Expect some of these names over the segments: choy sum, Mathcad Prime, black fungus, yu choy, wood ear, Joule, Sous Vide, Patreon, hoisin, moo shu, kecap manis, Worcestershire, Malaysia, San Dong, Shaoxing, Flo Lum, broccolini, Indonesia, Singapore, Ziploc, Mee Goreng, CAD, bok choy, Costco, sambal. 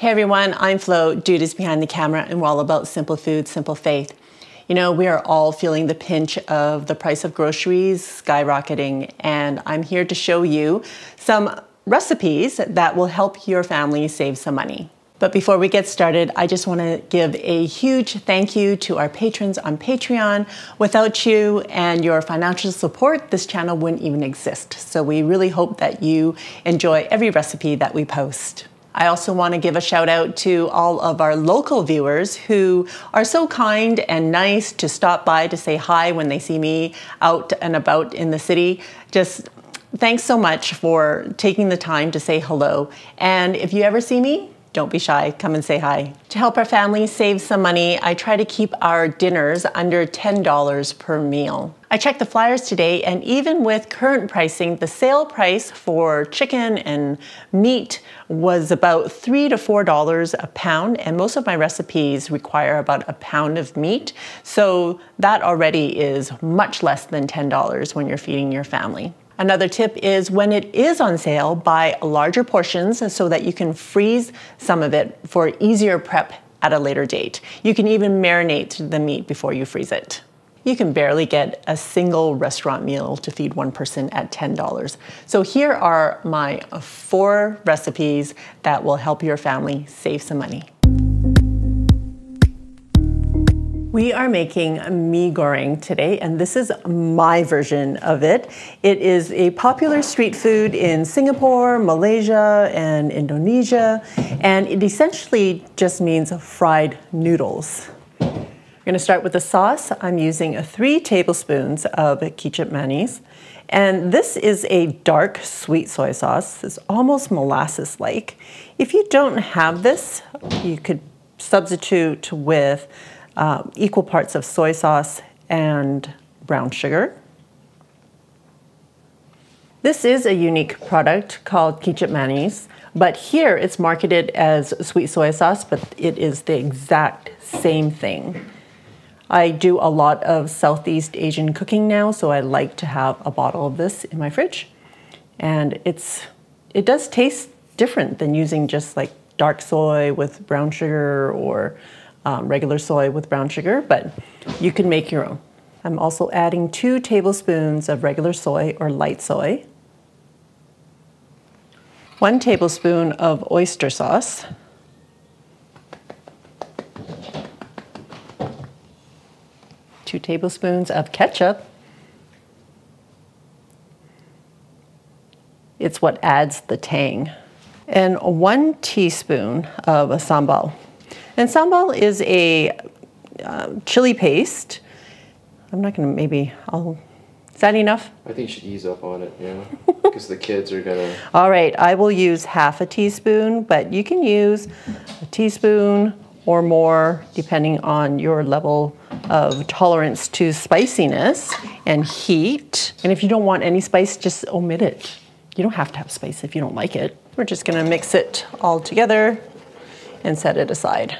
Hey everyone, I'm Flo, Dude is behind the camera, and we're all about simple food, simple faith. You know, we are all feeling the pinch of the price of groceries skyrocketing, and I'm here to show you some recipes that will help your family save some money. But before we get started, I just want to give a huge thank you to our patrons on Patreon. Without you and your financial support, this channel wouldn't even exist. So we really hope that you enjoy every recipe that we post. I also want to give a shout out to all of our local viewers who are so kind and nice to stop by to say hi when they see me out and about in the city. Just thanks so much for taking the time to say hello. And if you ever see me, don't be shy, come and say hi. To help our family save some money, I try to keep our dinners under $10 per meal. I checked the flyers today, and even with current pricing, the sale price for chicken and meat was about $3 to $4 a pound, and most of my recipes require about a pound of meat, so that already is much less than $10 when you're feeding your family. Another tip is when it is on sale, buy larger portions so that you can freeze some of it for easier prep at a later date. You can even marinate the meat before you freeze it. You can barely get a single restaurant meal to feed one person at $10. So here are my 4 recipes that will help your family save some money. We are making Mee Goreng today, and this is my version of it. It is a popular street food in Singapore, Malaysia, and Indonesia, and it essentially just means fried noodles. We're gonna start with the sauce. I'm using 3 tablespoons of kecap manis, and this is a dark sweet soy sauce. It's almost molasses-like. If you don't have this, you could substitute with equal parts of soy sauce and brown sugar. This is a unique product called kecap manis, but here it's marketed as sweet soy sauce, but it is the exact same thing. I do a lot of Southeast Asian cooking now, so I like to have a bottle of this in my fridge. And it does taste different than using just like dark soy with brown sugar or regular soy with brown sugar, but you can make your own. I'm also adding 2 tablespoons of regular soy or light soy, 1 tablespoon of oyster sauce, 2 tablespoons of ketchup. It's what adds the tang, and 1 teaspoon of sambal. And sambal is a chili paste. I'm not gonna, maybe I'll, is that enough? I think you should ease up on it, yeah, because the kids are gonna. All right, I will use half a teaspoon, but you can use a teaspoon or more depending on your level of tolerance to spiciness and heat. And if you don't want any spice, just omit it. You don't have to have spice if you don't like it. We're just gonna mix it all together and set it aside.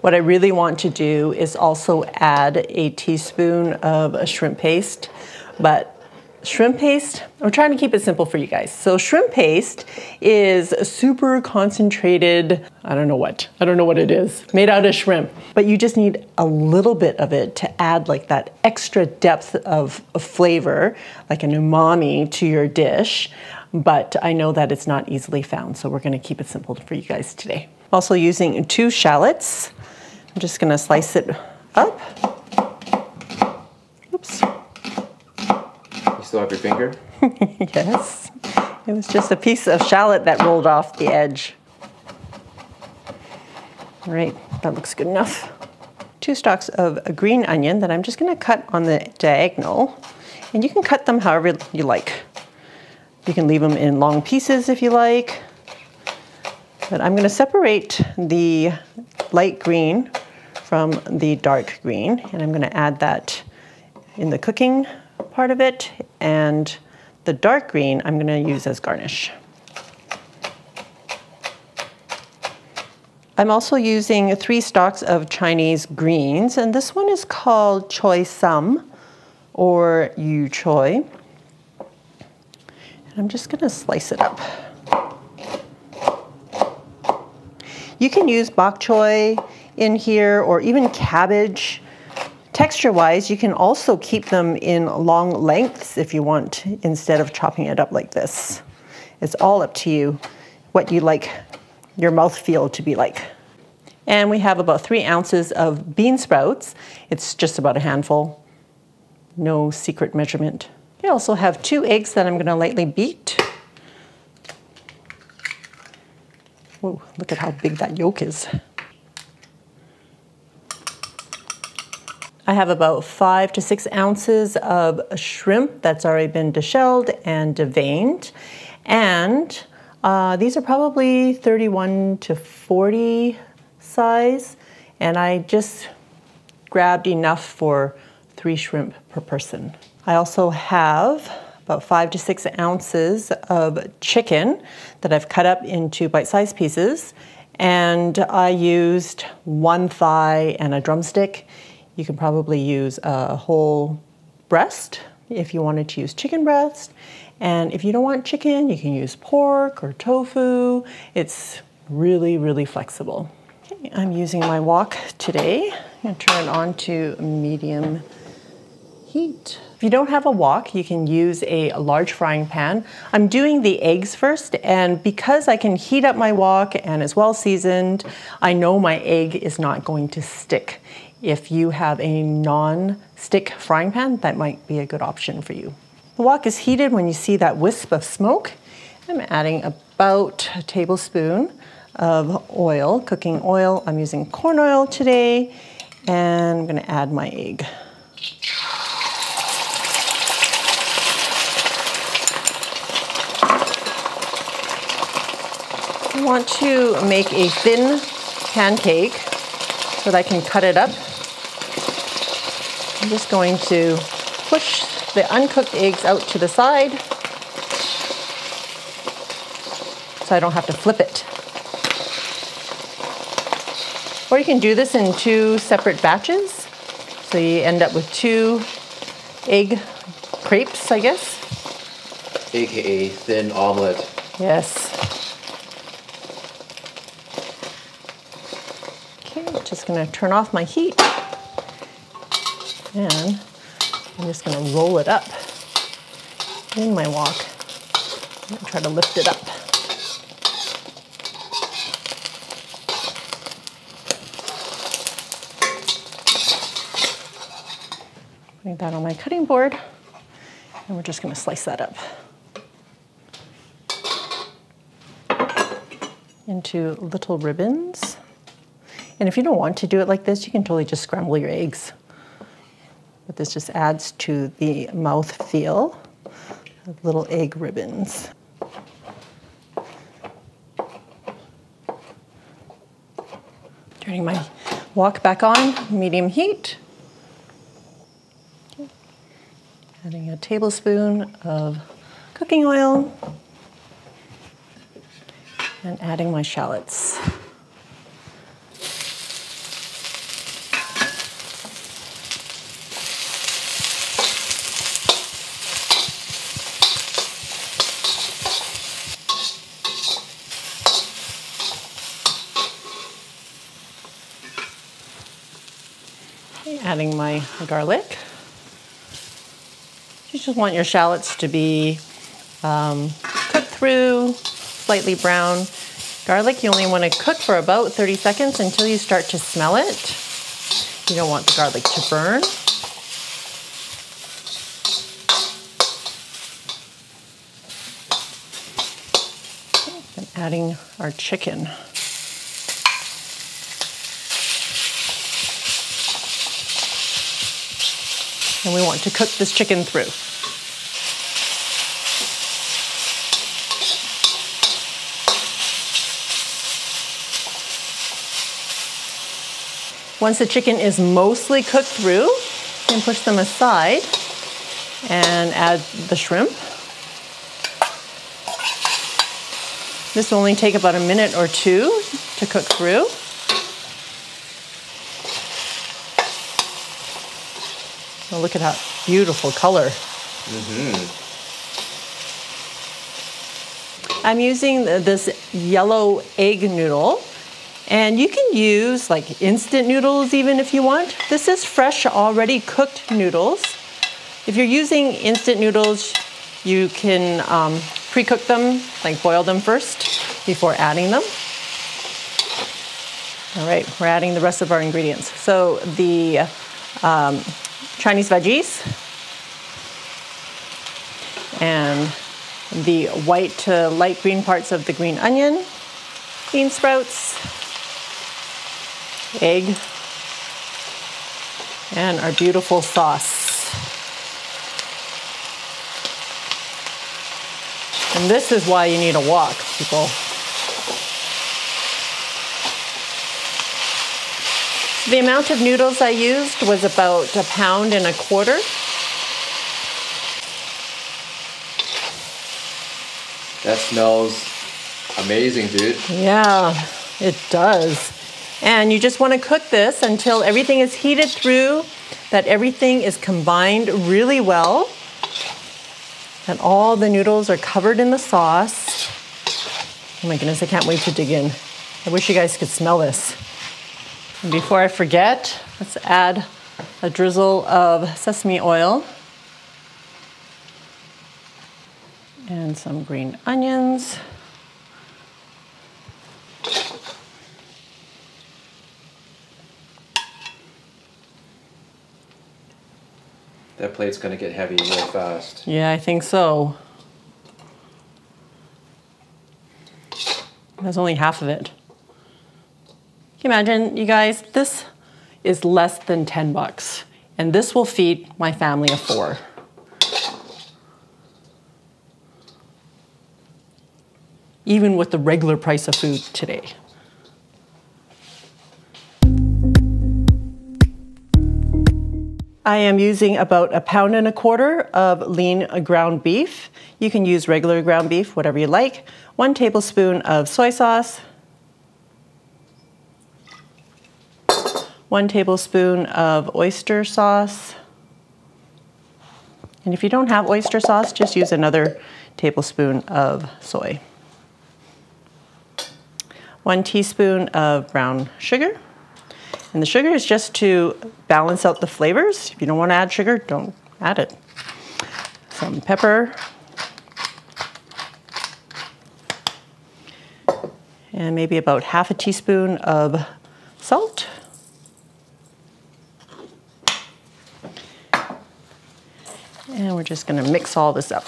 What I really want to do is also add a teaspoon of a shrimp paste, but shrimp paste, I'm trying to keep it simple for you guys. So shrimp paste is a super concentrated, I don't know what it is, made out of shrimp. But you just need a little bit of it to add like that extra depth of flavor, like an umami to your dish. But I know that it's not easily found, so we're gonna keep it simple for you guys today. I'm also using 2 shallots. I'm just gonna slice it up. Oops. You still have your finger? Yes. It was just a piece of shallot that rolled off the edge. All right, that looks good enough. 2 stalks of a green onion that I'm just gonna cut on the diagonal. And you can cut them however you like. You can leave them in long pieces if you like. But I'm gonna separate the light green from the dark green, and I'm gonna add that in the cooking part of it, and the dark green I'm gonna use as garnish. I'm also using 3 stalks of Chinese greens, and this one is called choy sum or yu choy. I'm just gonna slice it up. You can use bok choy in here or even cabbage. Texture-wise, you can also keep them in long lengths if you want, instead of chopping it up like this. It's all up to you what you like your mouthfeel to be like. And we have about 3 ounces of bean sprouts. It's just about a handful, no secret measurement. I also have 2 eggs that I'm going to lightly beat. Whoa, look at how big that yolk is. I have about 5 to 6 ounces of shrimp that's already been deshelled and deveined. And these are probably 31 to 40 size. And I just grabbed enough for 3 shrimp per person. I also have about 5 to 6 ounces of chicken that I've cut up into bite-sized pieces. And I used 1 thigh and a drumstick. You can probably use a whole breast if you wanted to use chicken breast. And if you don't want chicken, you can use pork or tofu. It's really, really flexible. Okay, I'm using my wok today. I'm gonna turn it on to medium heat. If you don't have a wok, you can use a large frying pan. I'm doing the eggs first, and because I can heat up my wok and it's well seasoned, I know my egg is not going to stick. If you have a non-stick frying pan, that might be a good option for you. The wok is heated when you see that wisp of smoke. I'm adding about a tablespoon of oil, cooking oil. I'm using corn oil today, and I'm gonna add my egg. I want to make a thin pancake so that I can cut it up. I'm just going to push the uncooked eggs out to the side so I don't have to flip it. Or you can do this in 2 separate batches. So you end up with 2 egg crepes, I guess. AKA thin omelet. Yes. Just gonna turn off my heat, and I'm just gonna roll it up in my wok and try to lift it up. Bring that on my cutting board, and we're just gonna slice that up into little ribbons. And if you don't want to do it like this, you can totally just scramble your eggs. But this just adds to the mouth feel of little egg ribbons. Turning my wok back on, medium heat. Okay. Adding a tablespoon of cooking oil. And adding my shallots. Adding my garlic. You just want your shallots to be cooked through, slightly brown. Garlic, you only want to cook for about 30 seconds until you start to smell it. You don't want the garlic to burn. And adding our chicken. And we want to cook this chicken through. Once the chicken is mostly cooked through, you can push them aside and add the shrimp. This will only take about 1 minute or 2 to cook through. Oh, look at that beautiful color. I'm using this yellow egg noodle, And you can use like instant noodles even if you want. This is fresh, already cooked noodles. If you're using instant noodles, you can pre-cook them, like boil them first before adding them. All right, we're adding the rest of our ingredients. So the Chinese veggies and the white to light green parts of the green onion, bean sprouts, egg, and our beautiful sauce. And this is why you need a wok, people. The amount of noodles I used was about 1.25 pounds. That smells amazing, dude. Yeah, it does. And you just want to cook this until everything is heated through, that everything is combined really well, and all the noodles are covered in the sauce. Oh my goodness, I can't wait to dig in. I wish you guys could smell this. And before I forget, let's add a drizzle of sesame oil and some green onions. That plate's gonna get heavy real fast. Yeah, I think so. That's only half of it. Can you imagine, you guys? This is less than $10, and this will feed my family of 4. Even with the regular price of food today. I am using about 1.25 pounds of lean ground beef. You can use regular ground beef, whatever you like. 1 tablespoon of soy sauce. 1 tablespoon of oyster sauce. And if you don't have oyster sauce, just use another tablespoon of soy. 1 teaspoon of brown sugar. And the sugar is just to balance out the flavors. If you don't want to add sugar, don't add it. Some pepper. And maybe about half a teaspoon of salt. And we're just gonna mix all this up.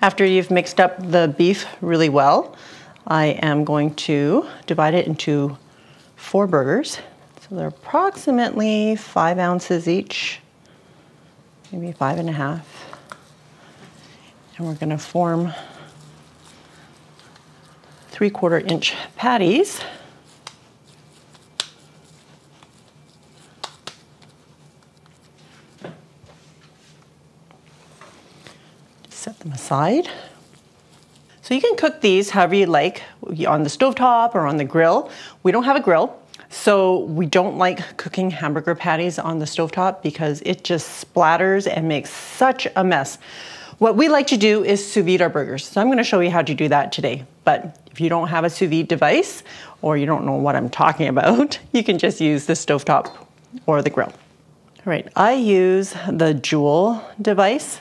After you've mixed up the beef really well, I am going to divide it into 4 burgers. So they're approximately 5 ounces each, maybe 5.5. And we're gonna form 3/4-inch patties. Set them aside. So you can cook these however you like, on the stovetop or on the grill. We don't have a grill, so we don't like cooking hamburger patties on the stovetop because it just splatters and makes such a mess. What we like to do is sous vide our burgers. So I'm gonna show you how to do that today. But if you don't have a sous vide device or you don't know what I'm talking about, you can just use the stovetop or the grill. All right, I use the Joule device.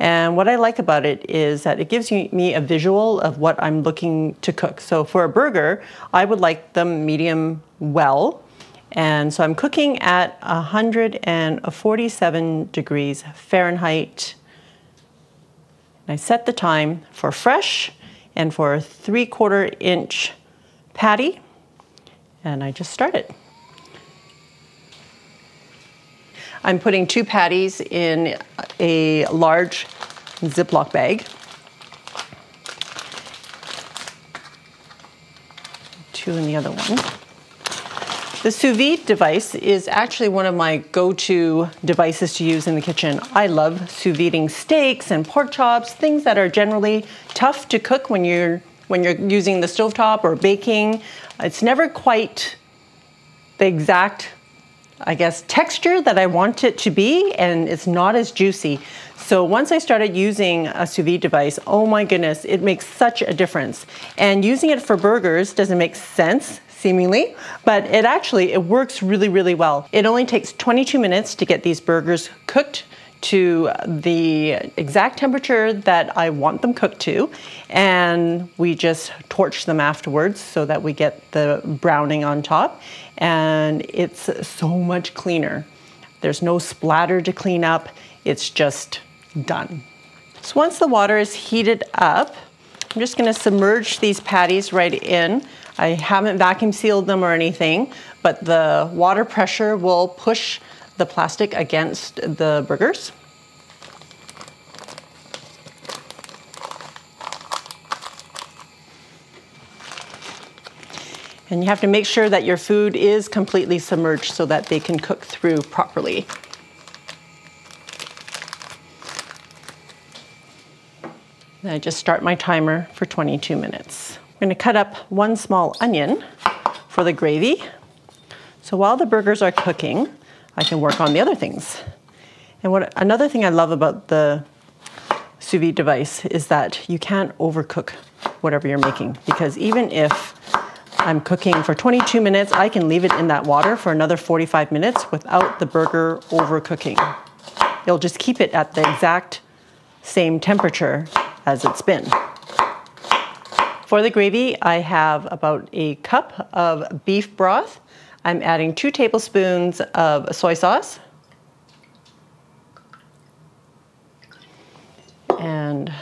And what I like about it is that it gives me a visual of what I'm looking to cook. So for a burger, I would like them medium well. And so I'm cooking at 147 degrees Fahrenheit. And I set the time for fresh and for a 3/4-inch patty. And I just start it. I'm putting 2 patties in a large Ziploc bag. 2 in the other one. The sous vide device is actually one of my go-to devices to use in the kitchen. I love sous viding steaks and pork chops, things that are generally tough to cook when you're using the stovetop or baking. It's never quite the exact I guess, texture that I want it to be, and it's not as juicy. So once I started using a sous vide device, oh my goodness, it makes such a difference. And using it for burgers doesn't make sense, seemingly, but it actually, it works really, really well. It only takes 22 minutes to get these burgers cooked to the exact temperature that I want them cooked to, and we just torch them afterwards so that we get the browning on top, and it's so much cleaner. There's no splatter to clean up, it's just done. So once the water is heated up, I'm just gonna submerge these patties right in. I haven't vacuum sealed them or anything, but the water pressure will push the plastic against the burgers. And you have to make sure that your food is completely submerged so that they can cook through properly. And I just start my timer for 22 minutes. I'm gonna cut up one small onion for the gravy. So while the burgers are cooking, I can work on the other things. And another thing I love about the sous vide device is that you can't overcook whatever you're making, because even if I'm cooking for 22 minutes, I can leave it in that water for another 45 minutes without the burger overcooking. You'll just keep it at the exact same temperature as it's been. For the gravy, I have about a cup of beef broth. I'm adding 2 tablespoons of soy sauce and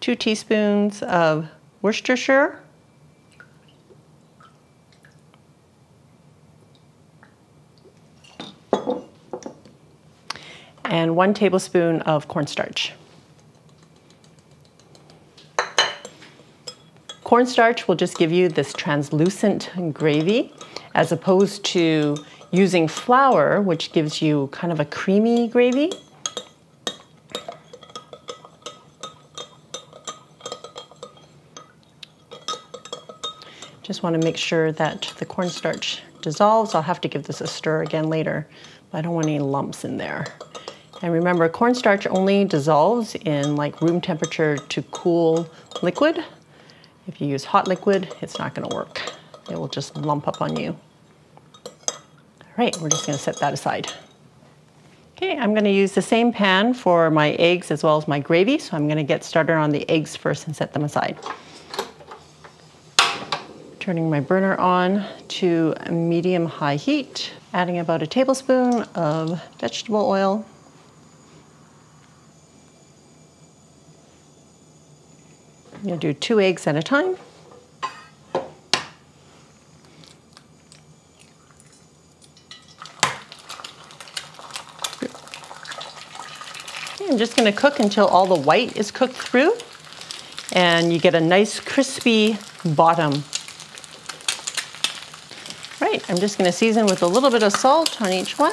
2 teaspoons of Worcestershire, and 1 tablespoon of cornstarch. Cornstarch will just give you this translucent gravy, as opposed to using flour, which gives you kind of a creamy gravy. Just want to make sure that the cornstarch dissolves. I'll have to give this a stir again later, but I don't want any lumps in there. And remember, cornstarch only dissolves in like room temperature to cool liquid. If you use hot liquid, it's not going to work. It will just lump up on you. All right, we're just gonna set that aside. Okay, I'm gonna use the same pan for my eggs as well as my gravy, so I'm gonna get started on the eggs first and set them aside. Turning my burner on to medium-high heat, adding about 1 tablespoon of vegetable oil, I'm gonna do 2 eggs at a time. I'm just gonna cook until all the white is cooked through and you get a nice crispy bottom. Right, I'm just gonna season with a little bit of salt on each one.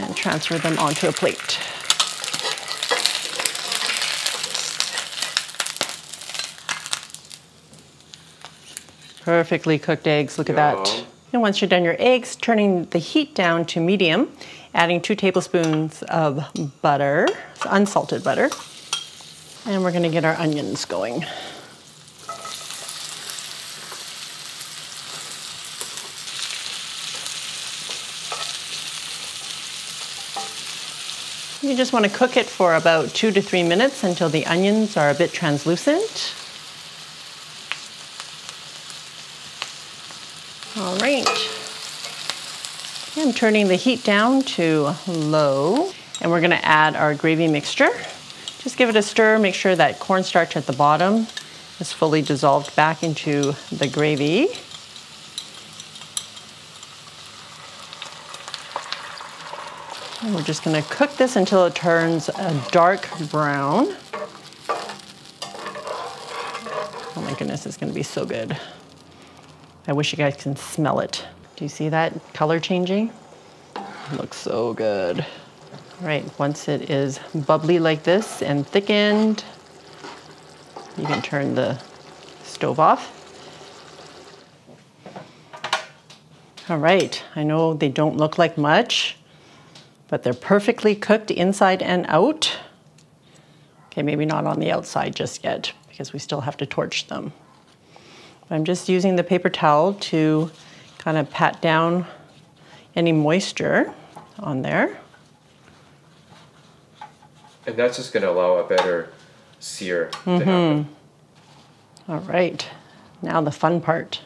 And transfer them onto a plate. Perfectly cooked eggs, look at that. And once you're done your eggs, turning the heat down to medium, adding 2 tablespoons of butter, it's unsalted butter, and we're gonna get our onions going. You just wanna cook it for about 2 to 3 minutes until the onions are a bit translucent. All right, I'm turning the heat down to low, and we're gonna add our gravy mixture. Just give it a stir, make sure that cornstarch at the bottom is fully dissolved back into the gravy. And we're just gonna cook this until it turns a dark brown. Oh my goodness, it's gonna be so good. I wish you guys can smell it. Do you see that color changing? It looks so good. All right, once it is bubbly like this and thickened, you can turn the stove off. All right, I know they don't look like much, but they're perfectly cooked inside and out. Okay, maybe not on the outside just yet because we still have to torch them. I'm just using the paper towel to kind of pat down any moisture on there. And that's just gonna allow a better sear to happen. All right, now the fun part.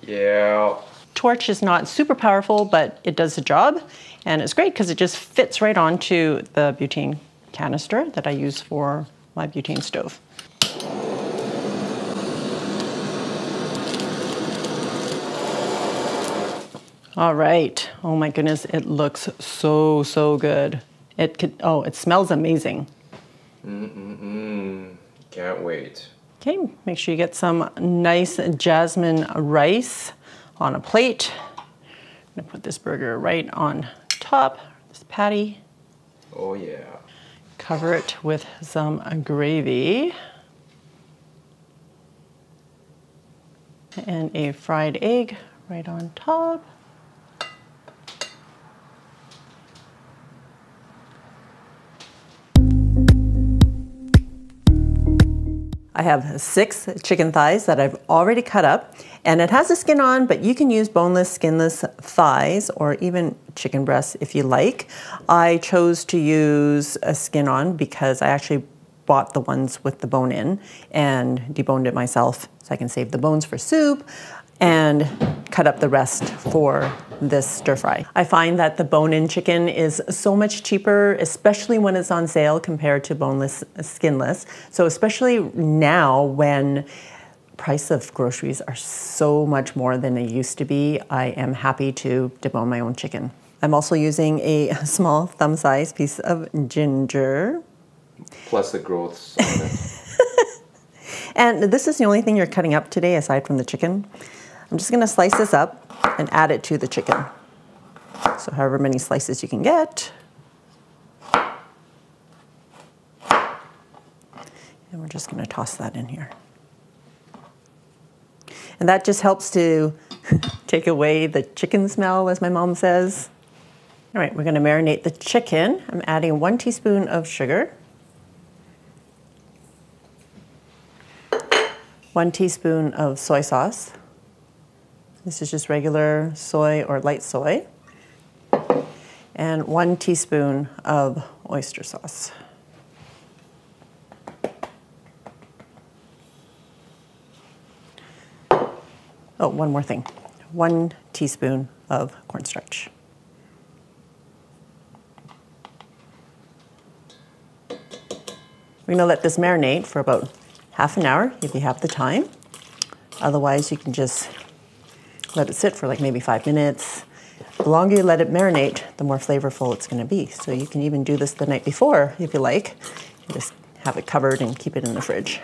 Yeah. Torch is not super powerful, but it does the job. And it's great because it just fits right onto the butane canister that I use for my butane stove. All right, oh my goodness, it looks so, so good. It could, oh, it smells amazing. Can't wait. Okay, make sure you get some nice jasmine rice on a plate. I'm gonna put this burger right on top, this patty. Oh yeah. Cover it with some gravy. And a fried egg right on top. I have 6 chicken thighs that I've already cut up, and it has the skin on, but you can use boneless, skinless thighs or even chicken breasts if you like. I chose to use a skin on because I actually bought the ones with the bone in and deboned it myself, so I can save the bones for soup and cut up the rest for this stir fry. I find that the bone-in chicken is so much cheaper, especially when it's on sale compared to boneless, skinless. So especially now when price of groceries are so much more than they used to be, I am happy to debone my own chicken. I'm also using a small thumb-sized piece of ginger. Plus the growths on it. And this is the only thing you're cutting up today aside from the chicken. I'm just gonna slice this up and add it to the chicken. So however many slices you can get. And we're just gonna toss that in here. And that just helps to take away the chicken smell, as my mom says. All right, we're gonna marinate the chicken. I'm adding 1 teaspoon of sugar, 1 teaspoon of soy sauce. This is just regular soy or light soy. And 1 teaspoon of oyster sauce. Oh, one more thing. 1 teaspoon of cornstarch. We're gonna let this marinate for about half an hour if you have the time. Otherwise, you can just let it sit for like maybe 5 minutes. The longer you let it marinate, the more flavorful it's gonna be. So you can even do this the night before if you like. You just have it covered and keep it in the fridge.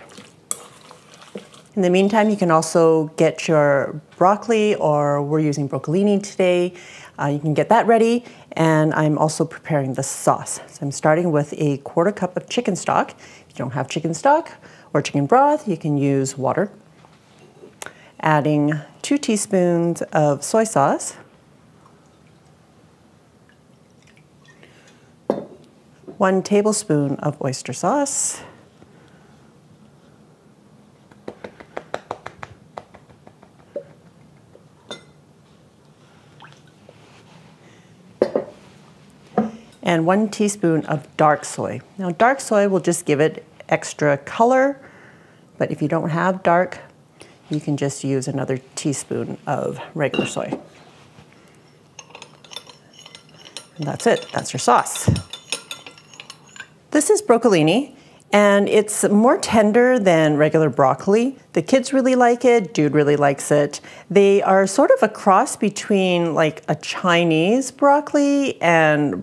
In the meantime, you can also get your broccoli, or we're using broccolini today. You can get that ready. And I'm also preparing the sauce. So I'm starting with a 1/4 cup of chicken stock. If you don't have chicken stock or chicken broth, you can use water. Adding 2 teaspoons of soy sauce, 1 tablespoon of oyster sauce, and 1 teaspoon of dark soy. Now, dark soy will just give it extra color, but if you don't have dark, you can just use another teaspoon of regular soy. And that's it, that's your sauce. This is broccolini, and it's more tender than regular broccoli. The kids really like it, dude really likes it. They are sort of a cross between like a Chinese broccoli and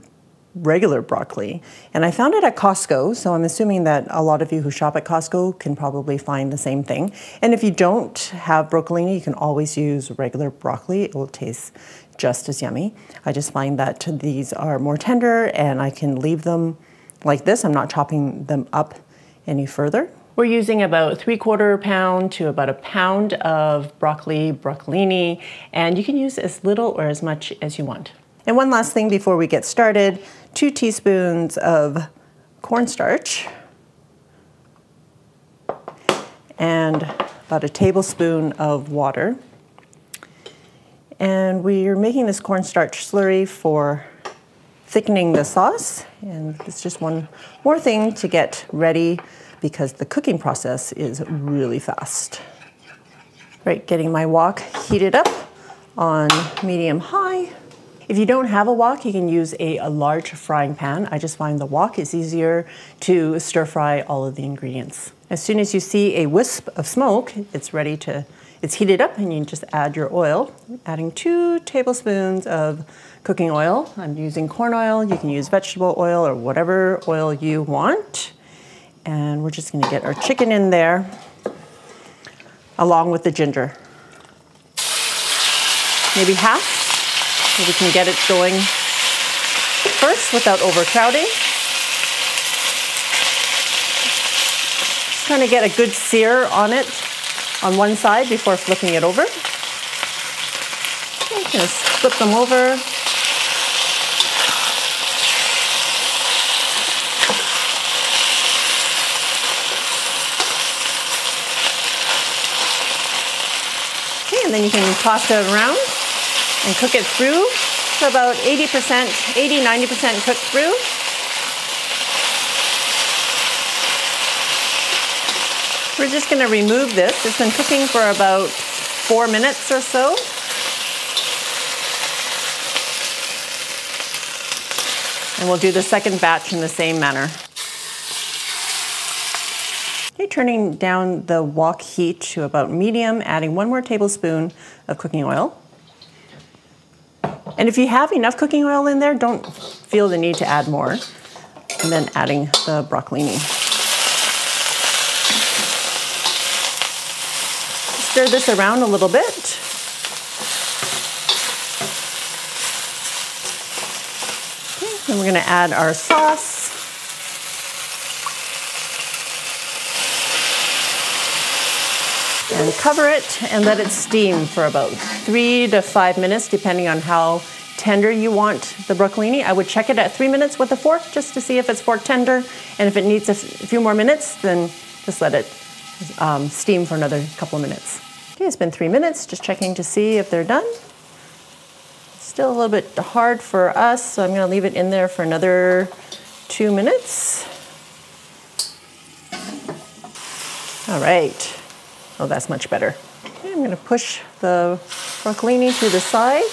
regular broccoli. And I found it at Costco, so I'm assuming that a lot of you who shop at Costco can probably find the same thing. And if you don't have broccolini, you can always use regular broccoli. It will taste just as yummy. I just find that these are more tender, and I can leave them like this. I'm not chopping them up any further. We're using about 3/4 pound to about a pound of broccoli, broccolini, and you can use as little or as much as you want. And one last thing before we get started, 2 teaspoons of cornstarch and about a tablespoon of water. And we're making this cornstarch slurry for thickening the sauce. And it's just one more thing to get ready because the cooking process is really fast. Right, getting my wok heated up on medium-high. If you don't have a wok, you can use a large frying pan. I just find the wok is easier to stir fry all of the ingredients. As soon as you see a wisp of smoke, it's ready to, it's heated up and you just add your oil. I'm adding 2 tablespoons of cooking oil. I'm using corn oil, you can use vegetable oil or whatever oil you want. And we're just gonna get our chicken in there along with the ginger. Maybe half. So we can get it going first without overcrowding. Just trying to get a good sear on it on one side before flipping it over. I'm gonna flip them over. Okay, and then you can toss it around and cook it through to about 80%, 80, 90% cooked through. We're just gonna remove this. It's been cooking for about 4 minutes or so. And we'll do the second batch in the same manner. Okay, turning down the wok heat to about medium, adding 1 more tablespoon of cooking oil. And if you have enough cooking oil in there, don't feel the need to add more. And then adding the broccolini. Stir this around a little bit. Okay, and we're gonna add our sauce. And cover it and let it steam for about 3 to 5 minutes, depending on how tender you want the broccolini. I would check it at 3 minutes with a fork just to see if it's fork tender. And if it needs a few more minutes, then just let it steam for another couple of minutes. Okay, it's been 3 minutes, just checking to see if they're done. Still a little bit hard for us, so I'm gonna leave it in there for another 2 minutes. All right. Oh, that's much better. Okay, I'm gonna push the broccolini to the side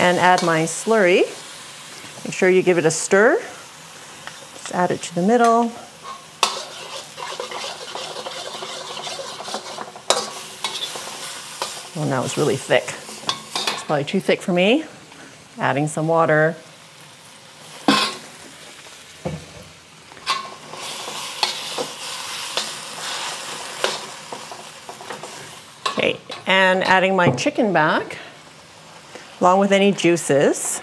and add my slurry. Make sure you give it a stir. Just add it to the middle. Well, now it's really thick. It's probably too thick for me. Adding some water. And adding my chicken back, along with any juices.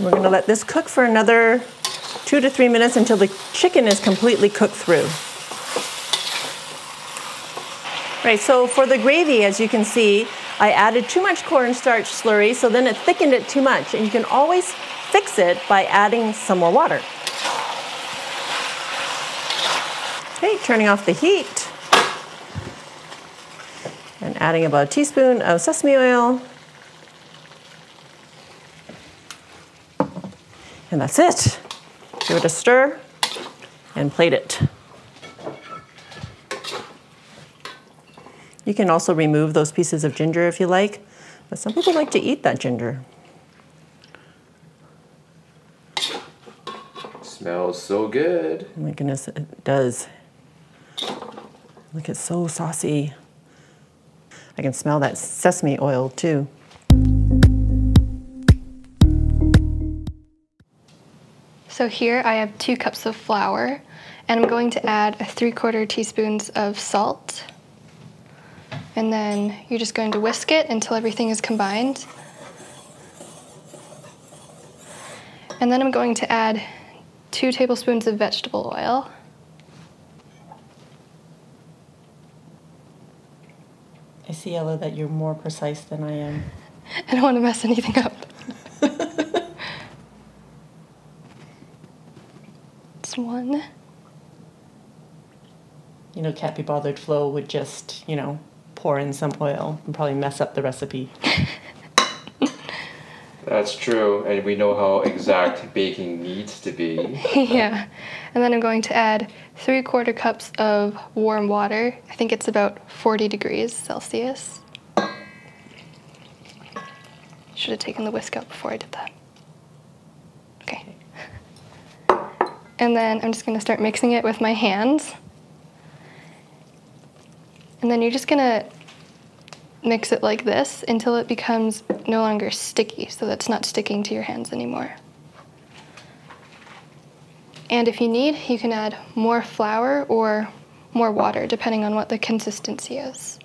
We're gonna let this cook for another 2 to 3 minutes until the chicken is completely cooked through. Right, so for the gravy, as you can see, I added too much cornstarch slurry, so then it thickened it too much. And you can always fix it by adding some more water. Okay, turning off the heat. And adding about a teaspoon of sesame oil. And that's it. Give it a stir and plate it. You can also remove those pieces of ginger if you like, but some people like to eat that ginger. It smells so good. Oh my goodness, it does. Look, it's so saucy. I can smell that sesame oil too. So here I have 2 cups of flour and I'm going to add 3/4 teaspoons of salt. And then you're just going to whisk it until everything is combined. And then I'm going to add 2 tablespoons of vegetable oil. I see, Ella, that you're more precise than I am. I don't want to mess anything up. It's 1. You know, can't be bothered. Flo would just, you know, pour in some oil and probably mess up the recipe. That's true, and we know how exact baking needs to be. Yeah, and then I'm going to add 3/4 cups of warm water. I think it's about 40 degrees Celsius. Should have taken the whisk out before I did that. Okay. And then I'm just gonna start mixing it with my hands. And then you're just gonna mix it like this until it becomes no longer sticky, so that's not sticking to your hands anymore. And if you need, you can add more flour or more water, depending on what the consistency is.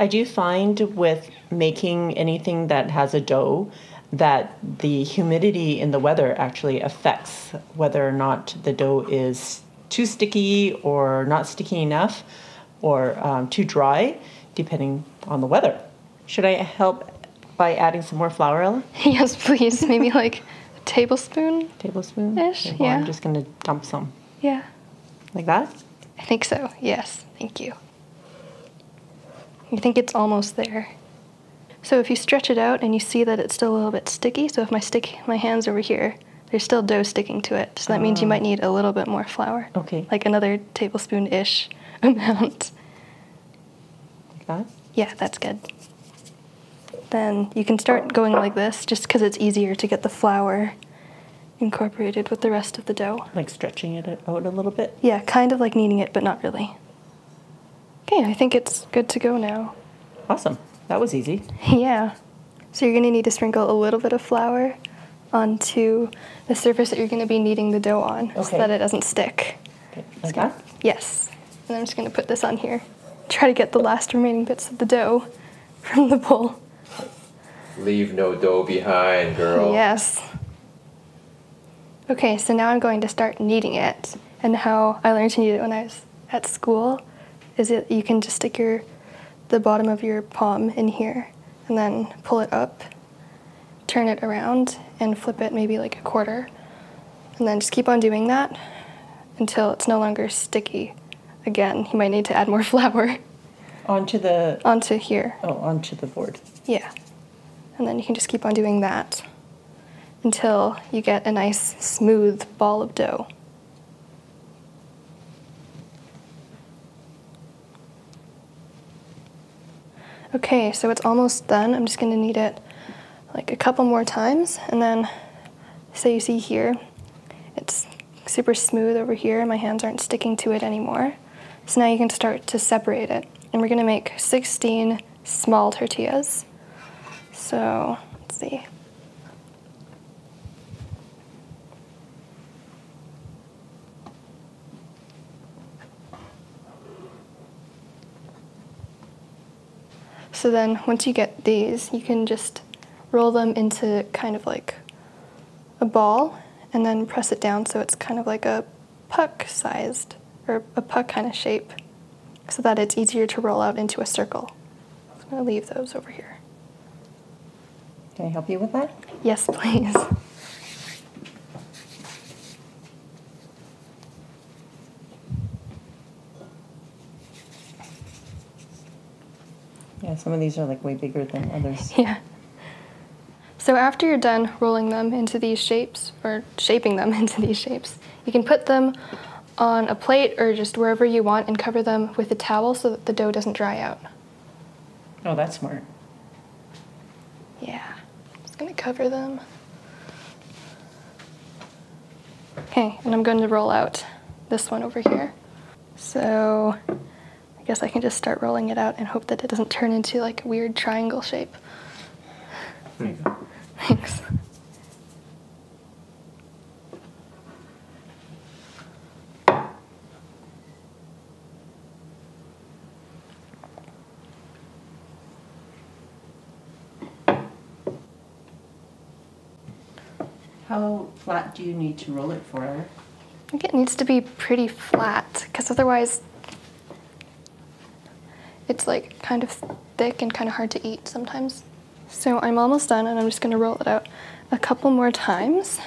I do find with making anything that has a dough that the humidity in the weather actually affects whether or not the dough is too sticky or not sticky enough or too dry, depending on the weather. Should I help by adding some more flour, Ella? Yes, please. Maybe like a tablespoon? Tablespoon-ish, okay, well, yeah. I'm just going to dump some. Yeah. Like that? I think so, yes. Thank you. I think it's almost there. So if you stretch it out and you see that it's still a little bit sticky, so if my hands over here, there's still dough sticking to it, so that means you might need a little bit more flour. Okay. Like another tablespoon-ish amount. Like that? Yeah, that's good. Then you can start going like this, just because it's easier to get the flour incorporated with the rest of the dough. Like stretching it out a little bit? Yeah, kind of like kneading it, but not really. Okay, I think it's good to go now. Awesome. That was easy. Yeah. So you're going to need to sprinkle a little bit of flour onto the surface that you're going to be kneading the dough on, okay, so that it doesn't stick. Okay. Like that? Yes. And I'm just going to put this on here. Try to get the last remaining bits of the dough from the bowl. Leave no dough behind, girl. Yes. Okay, so now I'm going to start kneading it. And how I learned to knead it when I was at school is that you can just stick the bottom of your palm in here and then pull it up, turn it around, and flip it maybe like 1/4. And then just keep on doing that until it's no longer sticky. Again, you might need to add more flour. Onto here. Oh, onto the board. Yeah. And then you can just keep on doing that until you get a nice smooth ball of dough. Okay, so it's almost done. I'm just gonna knead it like a couple more times, and then, so you see here, it's super smooth over here, and my hands aren't sticking to it anymore. So now you can start to separate it. And we're gonna make 16 small tortillas. So, let's see. So then, once you get these, you can just roll them into kind of like a ball and then press it down so it's kind of like a puck-sized, or a puck kind of shape, so that it's easier to roll out into a circle. So I'm gonna leave those over here. Can I help you with that? Yes, please. Yeah, some of these are like way bigger than others. Yeah. So after you're done rolling them into these shapes, or shaping them into these shapes, you can put them on a plate or just wherever you want and cover them with a towel so that the dough doesn't dry out. Oh, that's smart. Yeah. I'm just gonna cover them. Okay, and I'm going to roll out this one over here. So I guess I can just start rolling it out and hope that it doesn't turn into like a weird triangle shape. There you go. Thanks. How flat do you need to roll it for? I think it needs to be pretty flat, because otherwise it's like kind of thick and kind of hard to eat sometimes. So I'm almost done, and I'm just going to roll it out a couple more times.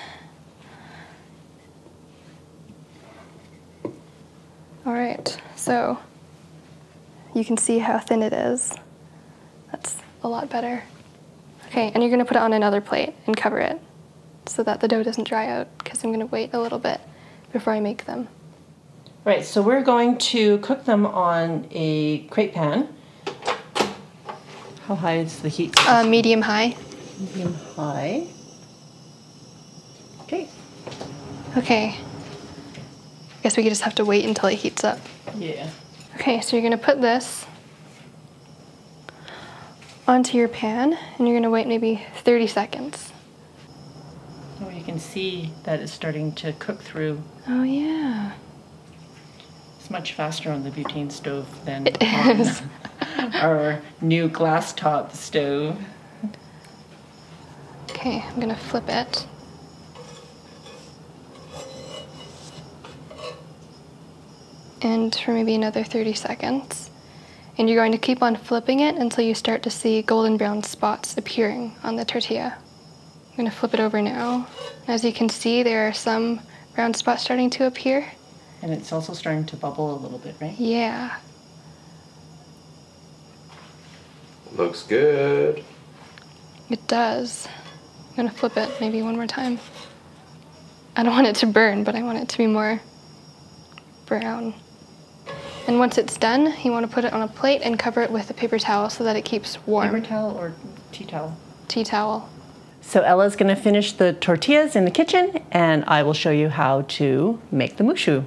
All right, so you can see how thin it is. That's a lot better. Okay, and you're going to put it on another plate and cover it so that the dough doesn't dry out, because I'm going to wait a little bit before I make them. Right, so we're going to cook them on a crepe pan. How high is the heat? Medium high. Medium high. Okay. Okay. I guess we just have to wait until it heats up. Yeah. Okay, so you're gonna put this onto your pan, and you're gonna wait maybe 30 seconds. Oh, you can see that it's starting to cook through. Oh, yeah. It's much faster on the butane stove than it is on our new glass top stove. Okay, I'm gonna flip it. And for maybe another 30 seconds. And you're going to keep on flipping it until you start to see golden brown spots appearing on the tortilla. I'm gonna flip it over now. As you can see, there are some brown spots starting to appear. And it's also starting to bubble a little bit, right? Yeah. Looks good. It does. I'm gonna flip it maybe one more time. I don't want it to burn, but I want it to be more brown. And once it's done, you want to put it on a plate and cover it with a paper towel so that it keeps warm. Paper towel or tea towel? Tea towel. So Ella's going to finish the tortillas in the kitchen, and I will show you how to make the moo shu.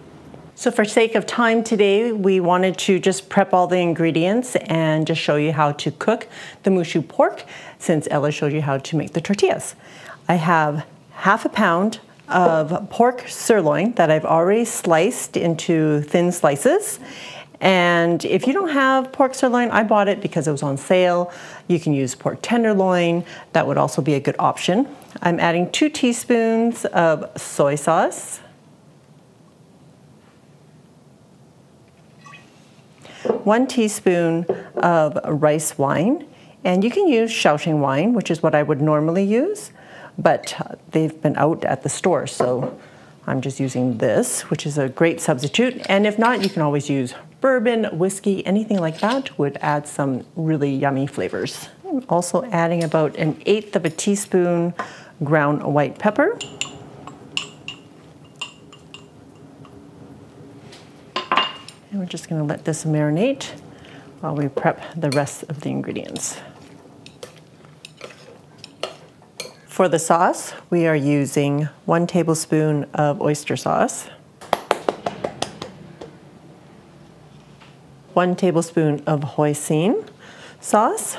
So for sake of time today, we wanted to just prep all the ingredients and just show you how to cook the moo shu pork, since Ella showed you how to make the tortillas. I have half a pound of pork sirloin that I've already sliced into thin slices. And if you don't have pork sirloin, I bought it because it was on sale. You can use pork tenderloin. That would also be a good option. I'm adding 2 teaspoons of soy sauce, 1 teaspoon of rice wine, and you can use Shaoxing wine, which is what I would normally use, but they've been out at the store, so I'm just using this, which is a great substitute. And if not, you can always use bourbon, whiskey, anything like that would add some really yummy flavors. I'm also adding about 1/8 of a teaspoon ground white pepper. And we're just gonna let this marinate while we prep the rest of the ingredients. For the sauce, we are using 1 tablespoon of oyster sauce, 1 tablespoon of hoisin sauce,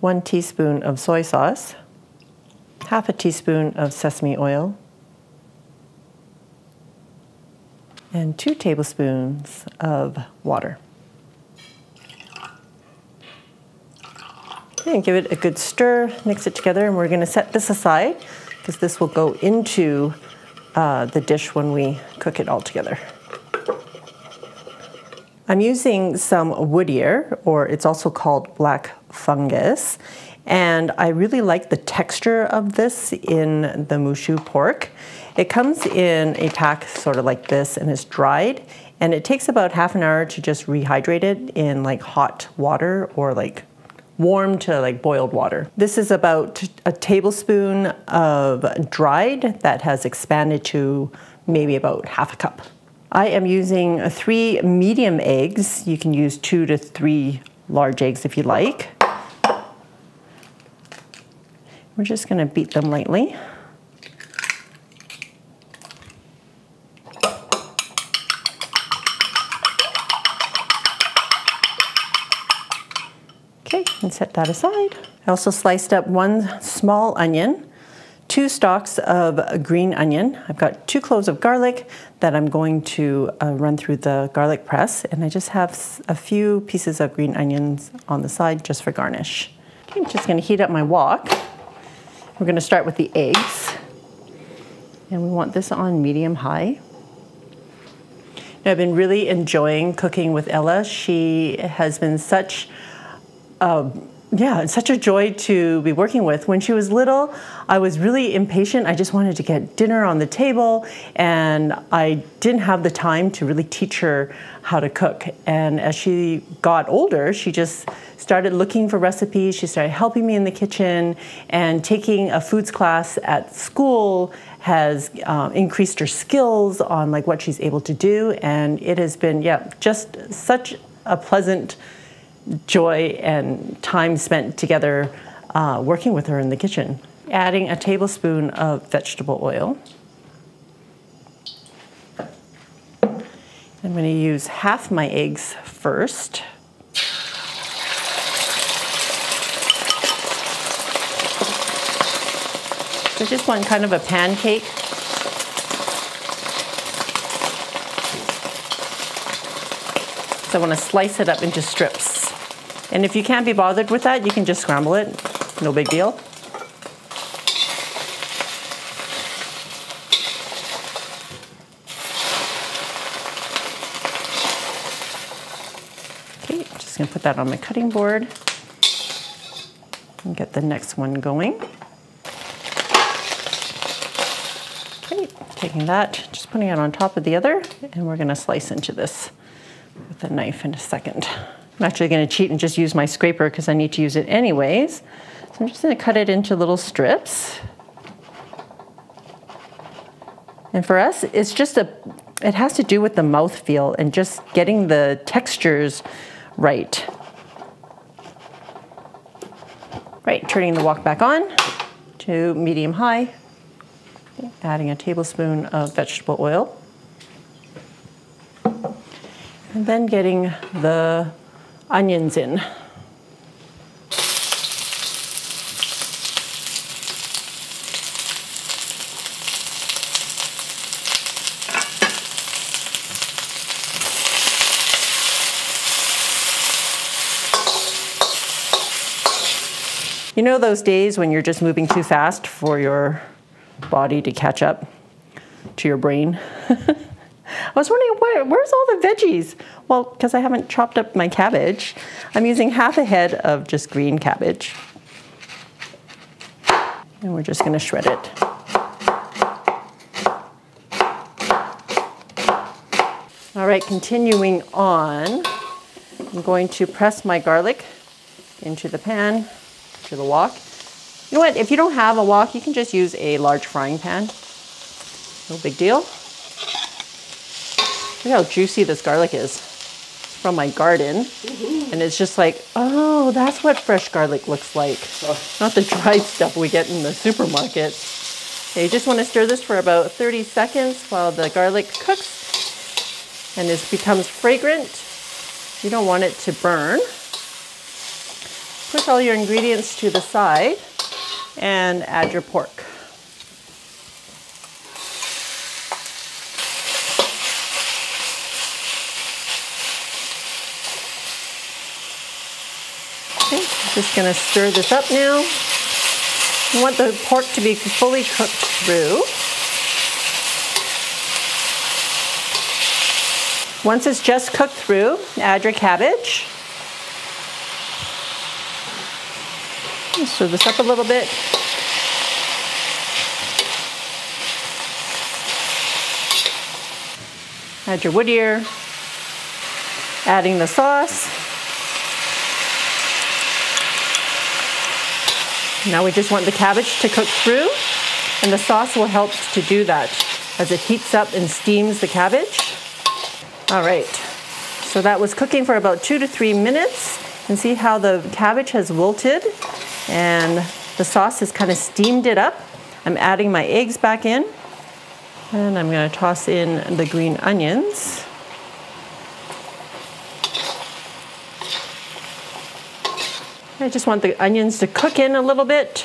1 teaspoon of soy sauce, half a teaspoon of sesame oil, and 2 tablespoons of water. And give it a good stir, mix it together, and we're going to set this aside because this will go into the dish when we cook it all together. I'm using some wood ear, or it's also called black fungus, and I really like the texture of this in the moo shu pork. It comes in a pack sort of like this, and it's dried, and it takes about half an hour to just rehydrate it in like hot water or like warm to like boiled water. This is about 1 tablespoon of dried that has expanded to maybe about half a cup. I am using 3 medium eggs. You can use 2 to 3 large eggs if you like. We're just gonna beat them lightly. and set that aside. I also sliced up 1 small onion 2 stalks of a green onion. I've got 2 cloves of garlic that I'm going to run through the garlic press, and I just have a few pieces of green onions on the side just for garnish. Okay, I'm just gonna heat up my wok. We're gonna start with the eggs, and we want this on medium-high. Now, I've been really enjoying cooking with Ella. She has been such such a joy to be working with. When she was little, I was really impatient. I just wanted to get dinner on the table, and I didn't have the time to really teach her how to cook. And as she got older, she just started looking for recipes. She started helping me in the kitchen, and taking a foods class at school has increased her skills on like what she's able to do. And it has been, just such a pleasant joy and time spent together working with her in the kitchen. Adding a tablespoon of vegetable oil. I'm going to use half my eggs first. So just want kind of a pancake. So I want to slice it up into strips. And if you can't be bothered with that, you can just scramble it, no big deal. Okay, I'm just gonna put that on my cutting board and get the next one going. Okay, taking that, just putting it on top of the other, and we're gonna slice into this with a knife in a second. I'm actually going to cheat and just use my scraper because I need to use it anyways. So I'm just going to cut it into little strips. And for us, it's just it has to do with the mouthfeel and just getting the textures right. Right, turning the wok back on to medium-high. Adding a tablespoon of vegetable oil. And then getting the onions in. You know those days when you're just moving too fast for your body to catch up to your brain? I was wondering, where's all the veggies? Well, because I haven't chopped up my cabbage. I'm using half a head of just green cabbage. And we're just gonna shred it. All right, continuing on, I'm going to press my garlic into the pan, to the wok. You know what, if you don't have a wok, you can just use a large frying pan. No big deal. Look how juicy this garlic is. It's from my garden. And it's just like, oh, that's what fresh garlic looks like. Not the dried stuff we get in the supermarket. So you just want to stir this for about 30 seconds while the garlic cooks and it becomes fragrant. You don't want it to burn. Push all your ingredients to the side and add your pork. Just gonna stir this up now. You want the pork to be fully cooked through. Once it's just cooked through, add your cabbage. Stir this up a little bit. Add your wood ear. Adding the sauce. Now we just want the cabbage to cook through, and the sauce will help to do that as it heats up and steams the cabbage. All right, so that was cooking for about 2 to 3 minutes, and see how the cabbage has wilted and the sauce has kind of steamed it up. I'm adding my eggs back in, and I'm going to toss in the green onions. I just want the onions to cook in a little bit.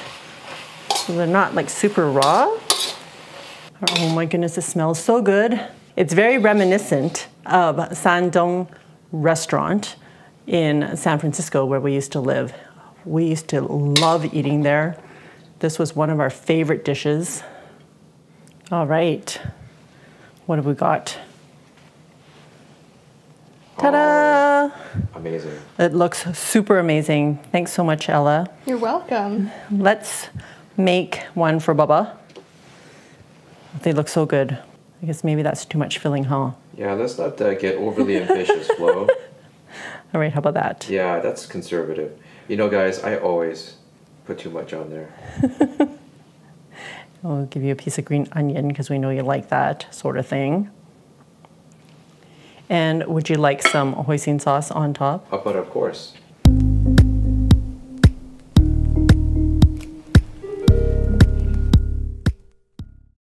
so they're not like super raw. Oh my goodness, it smells so good. It's very reminiscent of San Dong restaurant in San Francisco where we used to live. We used to love eating there. This was one of our favorite dishes. All right, what have we got? Ta-da! Oh, amazing. It looks super amazing. Thanks so much, Ella. You're welcome. Let's make one for Baba. They look so good. I guess maybe that's too much filling, huh? Yeah, let's not get overly ambitious, Flo. All right, how about that? Yeah, that's conservative. You know, guys, I always put too much on there. I'll give you a piece of green onion because we know you like that sort of thing. And would you like some hoisin sauce on top? But of course.